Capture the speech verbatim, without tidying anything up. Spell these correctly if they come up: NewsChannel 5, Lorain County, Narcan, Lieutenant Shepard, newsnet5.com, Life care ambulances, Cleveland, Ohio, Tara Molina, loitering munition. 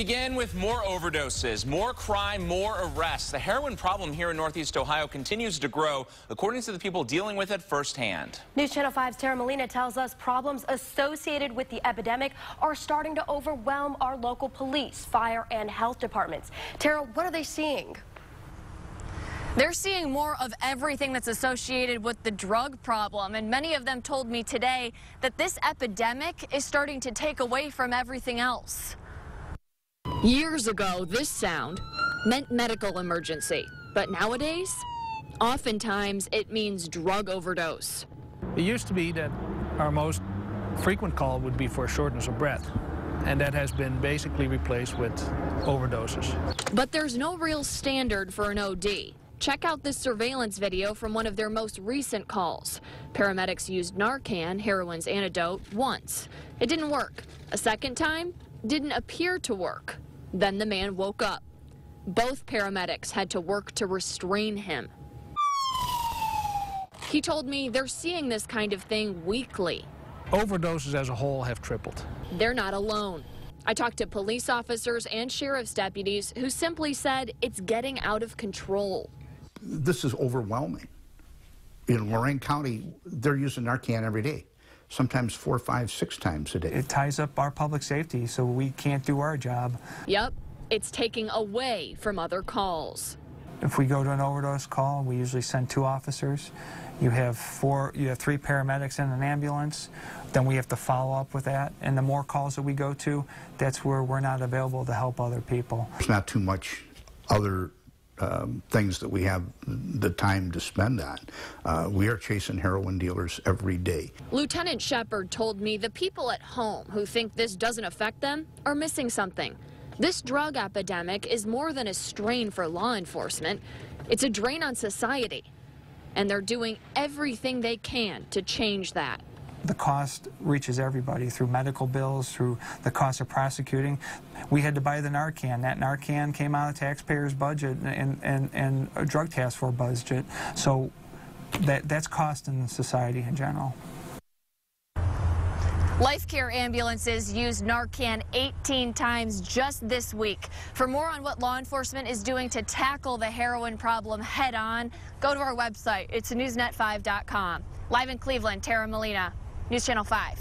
Begin with more overdoses, more crime, more arrests. The heroin problem here in Northeast Ohio continues to grow, according to the people dealing with it firsthand. News Channel five's Tara Molina tells us problems associated with the epidemic are starting to overwhelm our local police, fire, and health departments. Tara, what are they seeing? They're seeing more of everything that's associated with the drug problem, and many of them told me today that this epidemic is starting to take away from everything else. Years ago, this sound meant medical emergency, but nowadays, oftentimes it means drug overdose. It used to be that our most frequent call would be for shortness of breath, and that has been basically replaced with overdoses. But there's no real standard for an O D. Check out this surveillance video from one of their most recent calls. Paramedics used Narcan, heroin's antidote, once. It didn't work. A second time, didn't appear to work. Then the man woke up. Both paramedics had to work to restrain him. He told me they're seeing this kind of thing weekly. Overdoses as a whole have tripled. They're not alone. I talked to police officers and sheriff's deputies who simply said it's getting out of control. This is overwhelming. In Lorain County, they're using Narcan every day, sometimes four, five, six times a day. It ties up our public safety, so we can't do our job. Yep, it's taking away from other calls. If we go to an overdose call, we usually send two officers. You have four, you have three paramedics and an ambulance. Then we have to follow up with that. And the more calls that we go to, that's where we're not available to help other people. There's not too much other Um, things that we have the time to spend on. Uh, we are chasing heroin dealers every day. Lieutenant Shepard told me the people at home who think this doesn't affect them are missing something. This drug epidemic is more than a strain for law enforcement. It's a drain on society. And they're doing everything they can to change that. The cost reaches everybody through medical bills, through the cost of prosecuting. We had to buy the Narcan. That Narcan came out of taxpayers' budget and, and, and a drug task force budget. So that, that's costing society in general. Life Care ambulances used Narcan eighteen times just this week. For more on what law enforcement is doing to tackle the heroin problem head on, go to our website. It's newsnet five dot com. Live in Cleveland, Tara Molina, News Channel five.